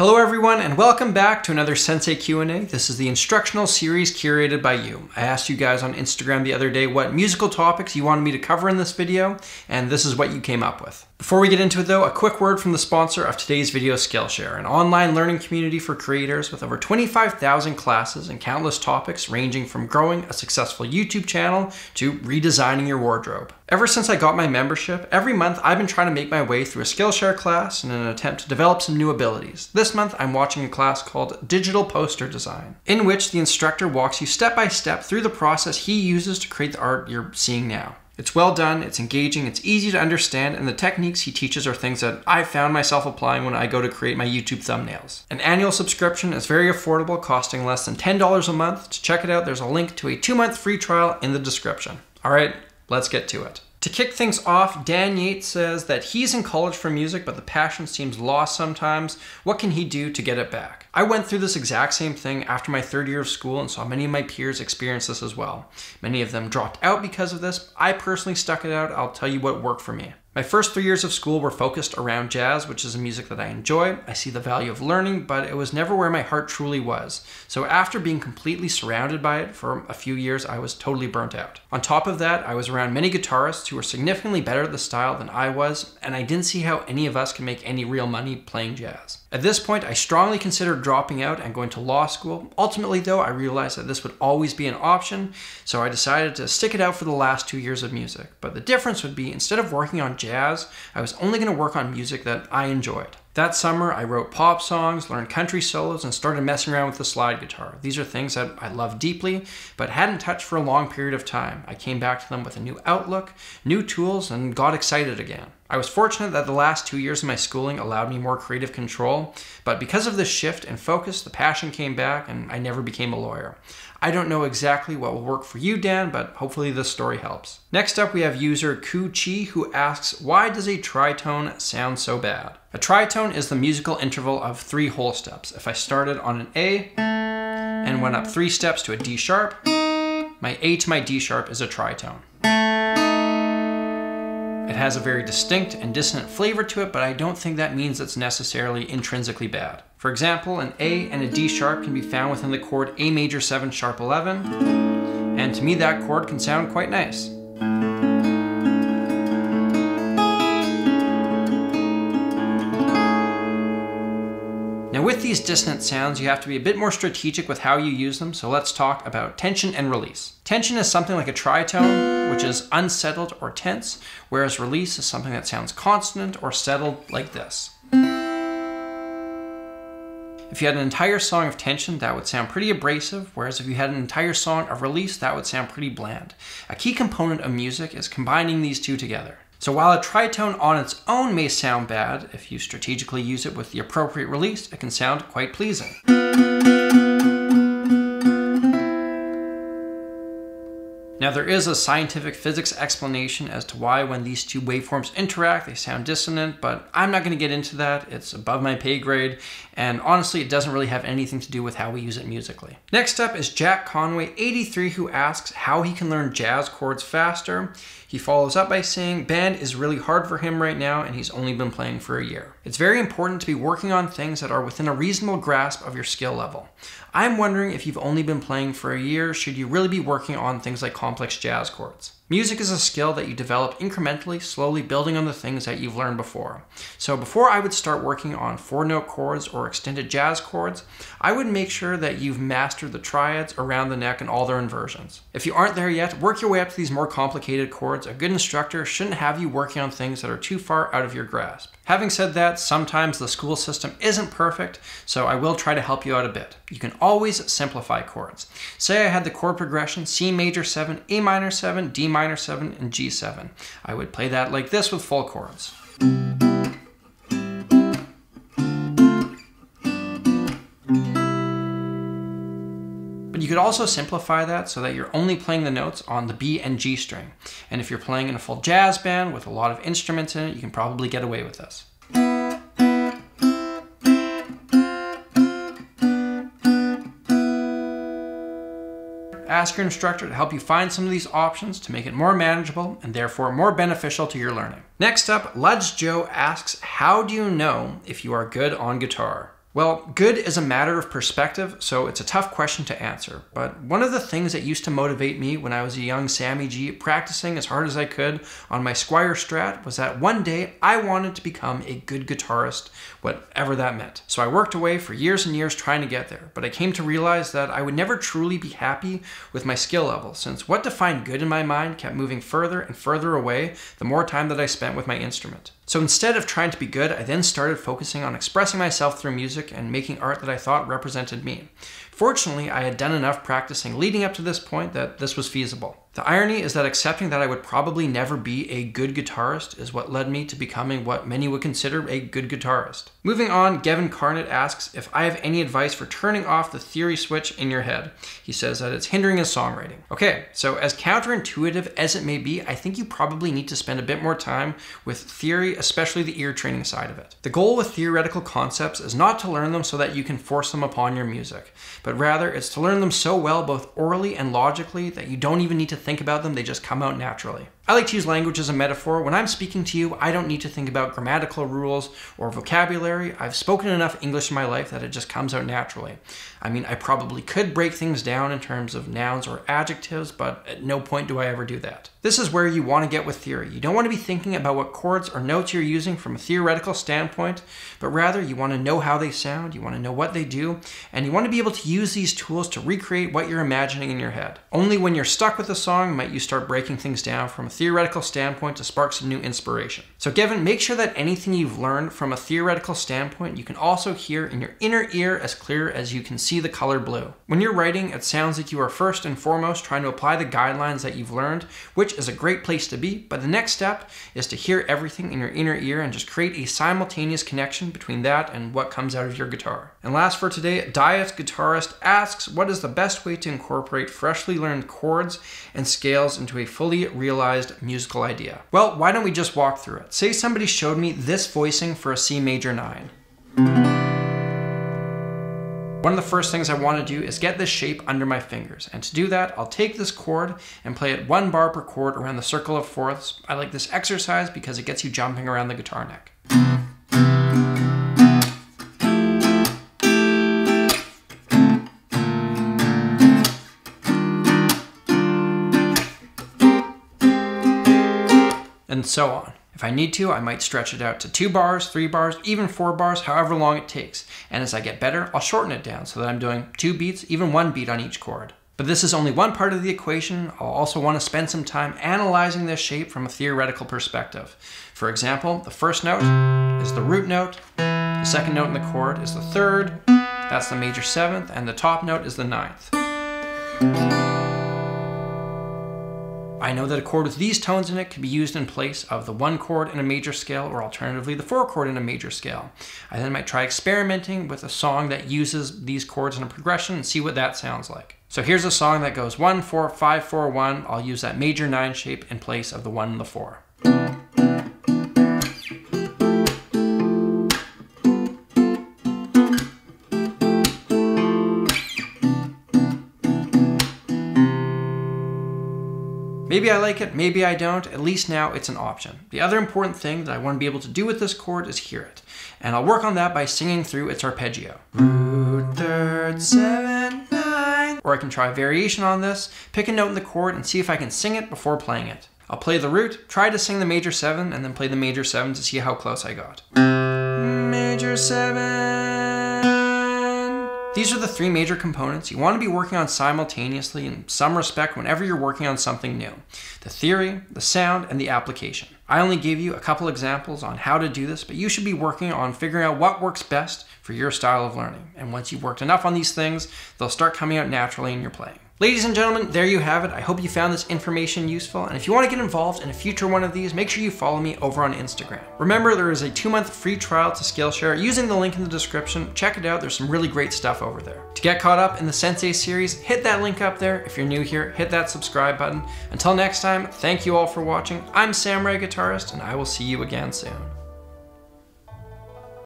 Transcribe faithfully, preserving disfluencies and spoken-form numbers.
Hello everyone and welcome back to another Sensei Q and A. This is the instructional series curated by you. I asked you guys on Instagram the other day what musical topics you wanted me to cover in this video, and this is what you came up with. Before we get into it though, a quick word from the sponsor of today's video, Skillshare, an online learning community for creators with over twenty-five thousand classes and countless topics ranging from growing a successful YouTube channel to redesigning your wardrobe. Ever since I got my membership, every month I've been trying to make my way through a Skillshare class in an attempt to develop some new abilities. This This month, I'm watching a class called Digital Poster Design, in which the instructor walks you step by step through the process he uses to create the art you're seeing now. It's well done, it's engaging, it's easy to understand, and the techniques he teaches are things that I found myself applying when I go to create my YouTube thumbnails. An annual subscription is very affordable, costing less than ten dollars a month. To check it out, there's a link to a two-month free trial in the description. All right, let's get to it. To kick things off, Dan Yates says that he's in college for music, but the passion seems lost sometimes. What can he do to get it back? I went through this exact same thing after my third year of school and saw many of my peers experience this as well. Many of them dropped out because of this. I personally stuck it out. I'll tell you what worked for me. My first three years of school were focused around jazz, which is a music that I enjoy. I see the value of learning, but it was never where my heart truly was. So after being completely surrounded by it for a few years, I was totally burnt out. On top of that, I was around many guitarists who were significantly better at the style than I was, and I didn't see how any of us could make any real money playing jazz. At this point, I strongly considered dropping out and going to law school. Ultimately though, I realized that this would always be an option, so I decided to stick it out for the last two years of music. But the difference would be, instead of working on jazz, I was only going to work on music that I enjoyed. That summer, I wrote pop songs, learned country solos, and started messing around with the slide guitar. These are things that I love deeply, but hadn't touched for a long period of time. I came back to them with a new outlook, new tools, and got excited again. I was fortunate that the last two years of my schooling allowed me more creative control, but because of this shift in focus, the passion came back, and I never became a lawyer. I don't know exactly what will work for you, Dan, but hopefully this story helps. Next up, we have user Koo Chi, who asks, why does a tritone sound so bad? A tritone is the musical interval of three whole steps. If I started on an A and went up three steps to a D sharp, my A to my D sharp is a tritone. It has a very distinct and dissonant flavor to it, but I don't think that means it's necessarily intrinsically bad. For example, an A and a D sharp can be found within the chord A major seven sharp eleven, and to me that chord can sound quite nice. Now with these dissonant sounds, you have to be a bit more strategic with how you use them, so let's talk about tension and release. Tension is something like a tritone, which is unsettled or tense, whereas release is something that sounds consonant or settled like this. If you had an entire song of tension, that would sound pretty abrasive, whereas if you had an entire song of release, that would sound pretty bland. A key component of music is combining these two together. So while a tritone on its own may sound bad, if you strategically use it with the appropriate release, it can sound quite pleasing. Now there is a scientific physics explanation as to why when these two waveforms interact, they sound dissonant, but I'm not going to get into that. It's above my pay grade, and honestly, it doesn't really have anything to do with how we use it musically. Next up is Jack Conway eighty-three, who asks how he can learn jazz chords faster. He follows up by saying, band is really hard for him right now, and he's only been playing for a year. It's very important to be working on things that are within a reasonable grasp of your skill level. I'm wondering if you've only been playing for a year, should you really be working on things like complex jazz chords? Music is a skill that you develop incrementally, slowly building on the things that you've learned before. So before I would start working on four-note chords or extended jazz chords, I would make sure that you've mastered the triads, around the neck, and all their inversions. If you aren't there yet, work your way up to these more complicated chords. A good instructor shouldn't have you working on things that are too far out of your grasp. Having said that, sometimes the school system isn't perfect, so I will try to help you out a bit. You can always simplify chords. Say I had the chord progression C major seven, A minor seven, D minor minor seven, and G seven. I would play that like this with full chords. But you could also simplify that so that you're only playing the notes on the B and G string. And if you're playing in a full jazz band with a lot of instruments in it, you can probably get away with this. Ask your instructor to help you find some of these options to make it more manageable and therefore more beneficial to your learning. Next up, Ludge Joe asks, how do you know if you are good on guitar? Well, good is a matter of perspective, so it's a tough question to answer. But one of the things that used to motivate me when I was a young Sammy G, practicing as hard as I could on my Squire Strat, was that one day I wanted to become a good guitarist, whatever that meant. So I worked away for years and years trying to get there, but I came to realize that I would never truly be happy with my skill level, since what defined good in my mind kept moving further and further away the more time that I spent with my instrument. So instead of trying to be good, I then started focusing on expressing myself through music and making art that I thought represented me. Fortunately, I had done enough practicing leading up to this point that this was feasible. The irony is that accepting that I would probably never be a good guitarist is what led me to becoming what many would consider a good guitarist. Moving on, Gavin Carnett asks if I have any advice for turning off the theory switch in your head. He says that it's hindering his songwriting. Okay, so as counterintuitive as it may be, I think you probably need to spend a bit more time with theory, especially the ear training side of it. The goal with theoretical concepts is not to learn them so that you can force them upon your music, but rather it's to learn them so well, both orally and logically, that you don't even need to think about them, they just come out naturally. I like to use language as a metaphor. When I'm speaking to you, I don't need to think about grammatical rules or vocabulary. I've spoken enough English in my life that it just comes out naturally. I mean, I probably could break things down in terms of nouns or adjectives, but at no point do I ever do that. This is where you want to get with theory. You don't want to be thinking about what chords or notes you're using from a theoretical standpoint, but rather you want to know how they sound, you want to know what they do, and you want to be able to use these tools to recreate what you're imagining in your head. Only when you're stuck with a song might you start breaking things down from a theoretical standpoint to spark some new inspiration. So Gavin, make sure that anything you've learned from a theoretical standpoint, you can also hear in your inner ear as clear as you can see the color blue. When you're writing, it sounds like you are first and foremost trying to apply the guidelines that you've learned, which is a great place to be, but the next step is to hear everything in your inner ear and just create a simultaneous connection between that and what comes out of your guitar. And last for today, Diet Guitarist asks, what is the best way to incorporate freshly learned chords and scales into a fully realized musical idea? Well, why don't we just walk through it? Say somebody showed me this voicing for a C major nine. One of the first things I want to do is get this shape under my fingers. And to do that, I'll take this chord and play it one bar per chord around the circle of fourths. I like this exercise because it gets you jumping around the guitar neck. And so on. If I need to, I might stretch it out to two bars, three bars, even four bars, however long it takes. And as I get better, I'll shorten it down so that I'm doing two beats, even one beat on each chord. But this is only one part of the equation. I'll also want to spend some time analyzing this shape from a theoretical perspective. For example, the first note is the root note, the second note in the chord is the third, that's the major seventh, and the top note is the ninth. I know that a chord with these tones in it can be used in place of the one chord in a major scale, or alternatively the four chord in a major scale. I then might try experimenting with a song that uses these chords in a progression and see what that sounds like. So here's a song that goes one, four, five, four, one. I'll use that major nine shape in place of the one and the four. Maybe I like it, maybe I don't, at least now it's an option. The other important thing that I want to be able to do with this chord is hear it. And I'll work on that by singing through its arpeggio. Root, third, seven, nine. Or I can try a variation on this, pick a note in the chord and see if I can sing it before playing it. I'll play the root, try to sing the major seven, and then play the major seven to see how close I got. Major seven. These are the three major components you want to be working on simultaneously in some respect whenever you're working on something new. The theory, the sound, and the application. I only gave you a couple examples on how to do this, but you should be working on figuring out what works best for your style of learning. And once you've worked enough on these things, they'll start coming out naturally in your playing. Ladies and gentlemen, there you have it. I hope you found this information useful. And if you want to get involved in a future one of these, make sure you follow me over on Instagram. Remember, there is a two-month free trial to Skillshare using the link in the description. Check it out. There's some really great stuff over there. To get caught up in the Sensei series, hit that link up there. If you're new here, hit that subscribe button. Until next time, thank you all for watching. I'm Samuraiguitarist, and I will see you again soon.